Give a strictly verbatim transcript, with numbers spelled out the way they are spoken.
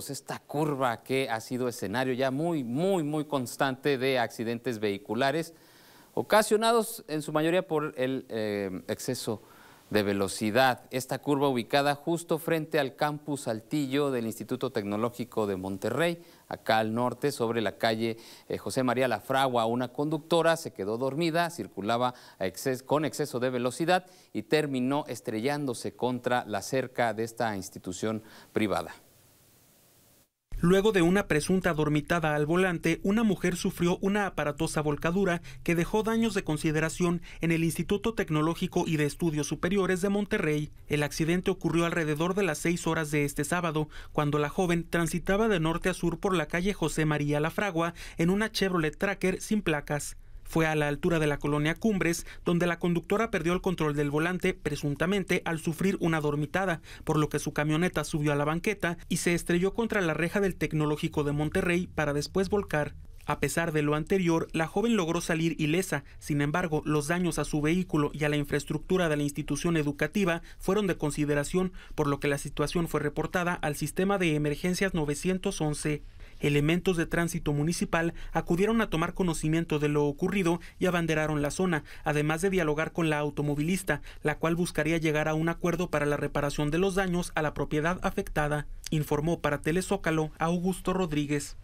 pues esta curva que ha sido escenario ya muy, muy, muy constante de accidentes vehiculares ocasionados en su mayoría por el eh, exceso de velocidad. Esta curva ubicada justo frente al campus Saltillo del Instituto Tecnológico de Monterrey, acá al norte, sobre la calle eh, José María La Fragua. Una conductora se quedó dormida, circulaba a exceso, con exceso de velocidad y terminó estrellándose contra la cerca de esta institución privada. Luego de una presunta dormitada al volante, una mujer sufrió una aparatosa volcadura que dejó daños de consideración en el Instituto Tecnológico y de Estudios Superiores de Monterrey. El accidente ocurrió alrededor de las seis horas de este sábado, cuando la joven transitaba de norte a sur por la calle José María La Fragua en una Chevrolet Tracker sin placas. Fue a la altura de la colonia Cumbres, donde la conductora perdió el control del volante, presuntamente al sufrir una dormitada, por lo que su camioneta subió a la banqueta y se estrelló contra la reja del Tecnológico de Monterrey para después volcar. A pesar de lo anterior, la joven logró salir ilesa. Sin embargo, los daños a su vehículo y a la infraestructura de la institución educativa fueron de consideración, por lo que la situación fue reportada al Sistema de Emergencias nueve once. Elementos de tránsito municipal acudieron a tomar conocimiento de lo ocurrido y abanderaron la zona, además de dialogar con la automovilista, la cual buscaría llegar a un acuerdo para la reparación de los daños a la propiedad afectada, informó para Telezócalo Augusto Rodríguez.